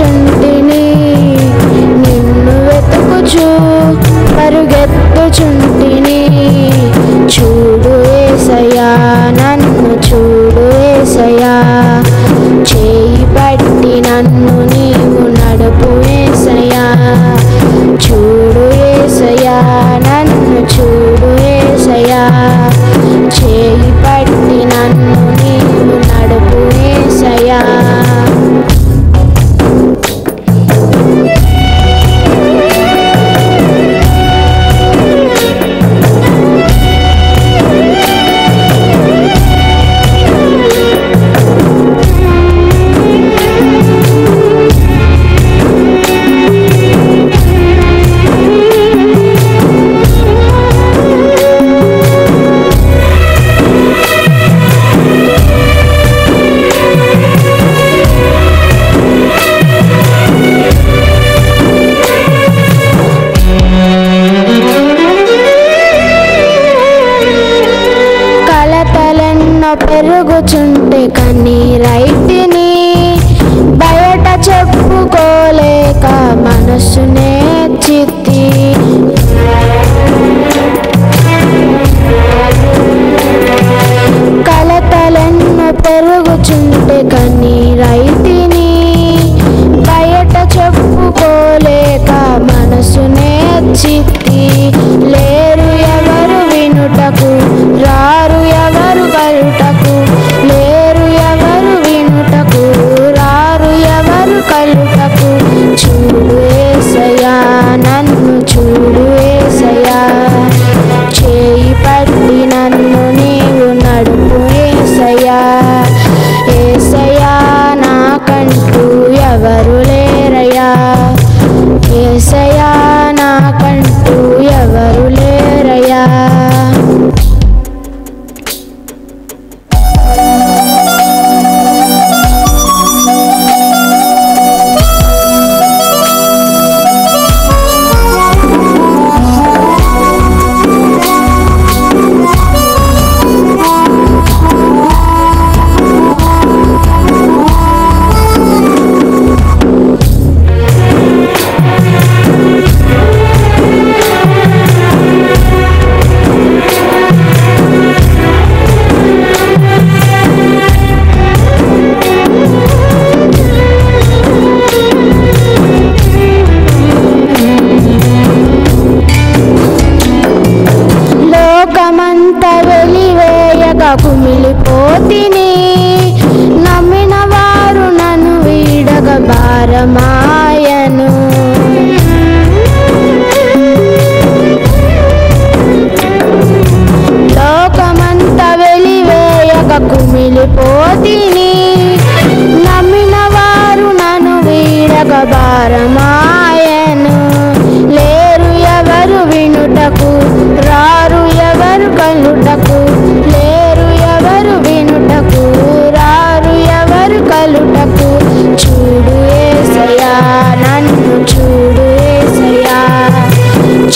పరుగుచుంటిని నిన్ను వెతుకుచు పరుగెత్తుచుంటిని చూడు యేసయ్యా నన్ను చూడు యేసయ్యా చేయి పట్టి నన్ను నీవు నడుపు యేసయ్యా చూడు యేసయ్యా నన్ను చూడు యేసయ్యా చేయి పట్టి నన్ను నీవు నడుపు యేసయ్యా పెరుగుచుంటే కన్నీరైతిని బయట చెప్పుకోలేక మనసునే చిత్తి కలతలెన్నో పెరుగుచుంటే కన్నీరైతిని బయట చెప్పుకోలేక మనసునే చిత్తి లేరు ఎవరు వినుటకు రారు ఎవరు కలుటకు లేరు ఎవరు వినుటకు రారు ఎవరు కలుటకు చూడు యేసయ్యా నన్ను చూడు యేసయ్యా చేయి పట్టి నన్ను నీవు నడుపు యేసయ్యా యేసయ్యా నాకంటూ ఎవరు లేరయ్యా యేసయ్యా నాకంటూ ఎవరు లేరయ్యా కుమిలిపోతిని నమ్మిన వారు నన్ను వీడగ భారమాయను లోకమంత వెలివేయగ కుమిలిపోతిని నమ్మిన వారు నన్ను వీడగ భారమాయను లేరు ఎవరు వినుటకు రారు ఎవరు కలుటకు కలుటకు చూడు యేసయ్యా నన్ను చూడు యేసయ్యా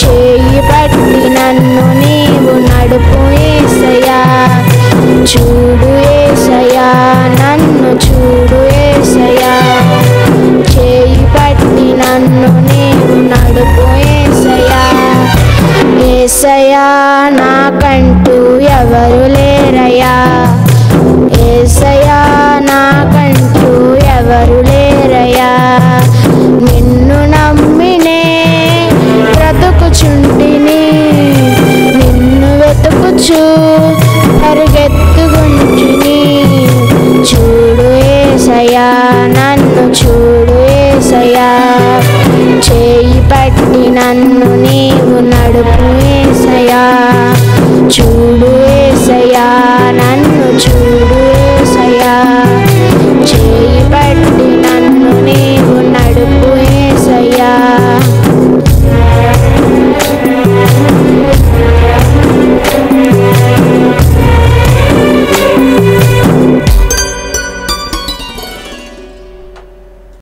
చేయి పట్టి నన్ను నీవు నడుపు యేసయ్యా చూడు యేసయ్యా నన్ను చూడు యేసయ్యా చేయి పట్టి నన్ను నీవు నడుపు యేసయ్యా యేసయ్యా నాకంటూ ఎవరు లేరయ్యా యేసయ్యా నాకంటూ ఎవరు లేరయ్యా నిన్ను నమ్మినే బ్రతుకుచుంటిని నిన్ను వెతుకుచు పరుగెత్తుకుంటిని చూడు యేసయ్యా నన్ను చూడు యేసయ్యా చేయి పట్టి నన్ను నీవు నడుపు